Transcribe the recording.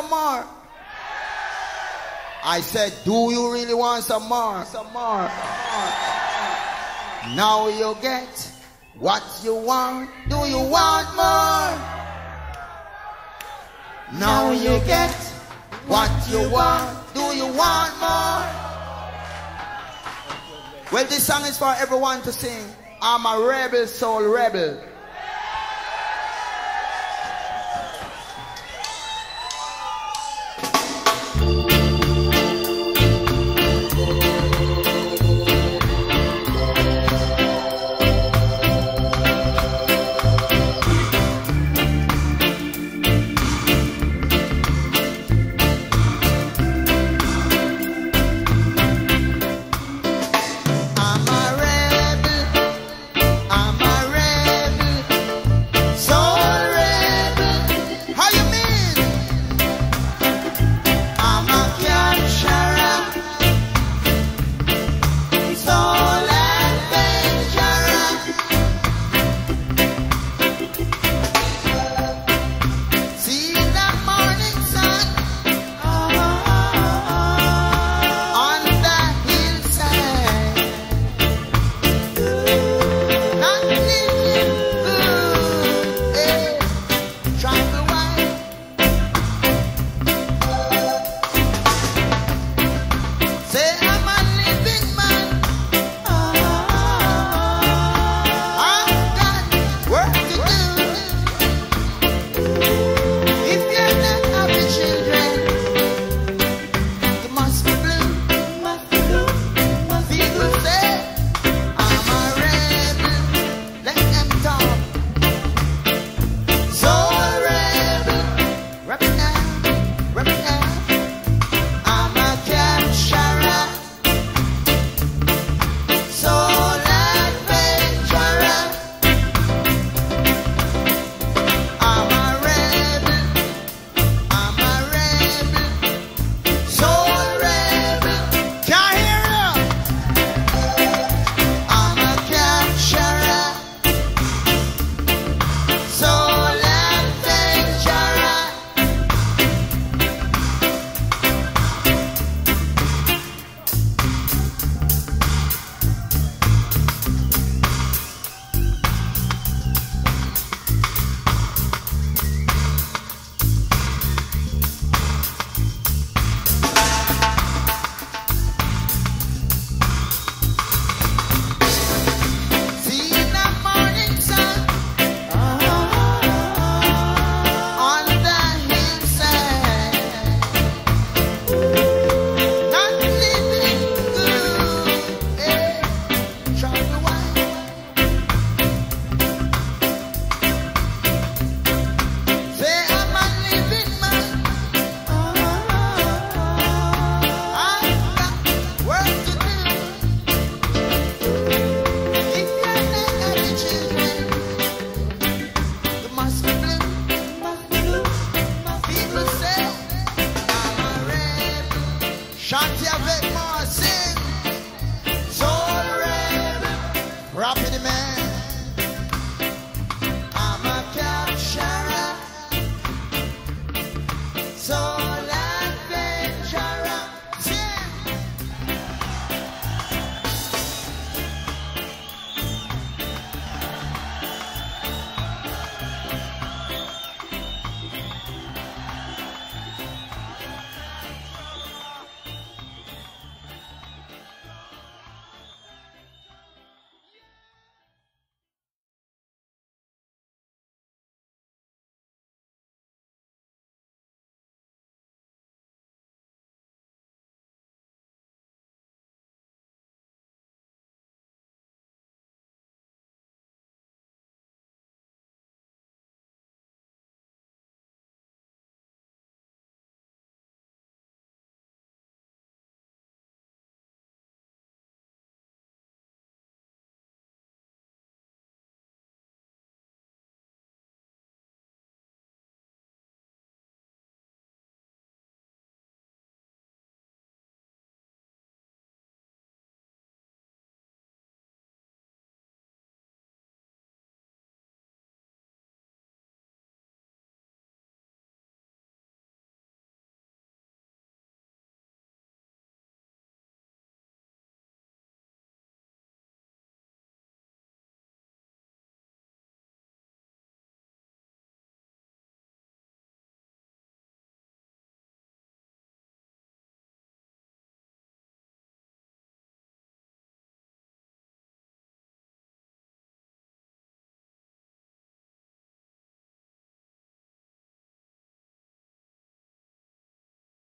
some more? I said, do you really want some more? Some more. Now you get what you want. Do you want more? Now you get what you want. Do you want more? Well, this song is for everyone to sing. I'm a rebel, soul rebel.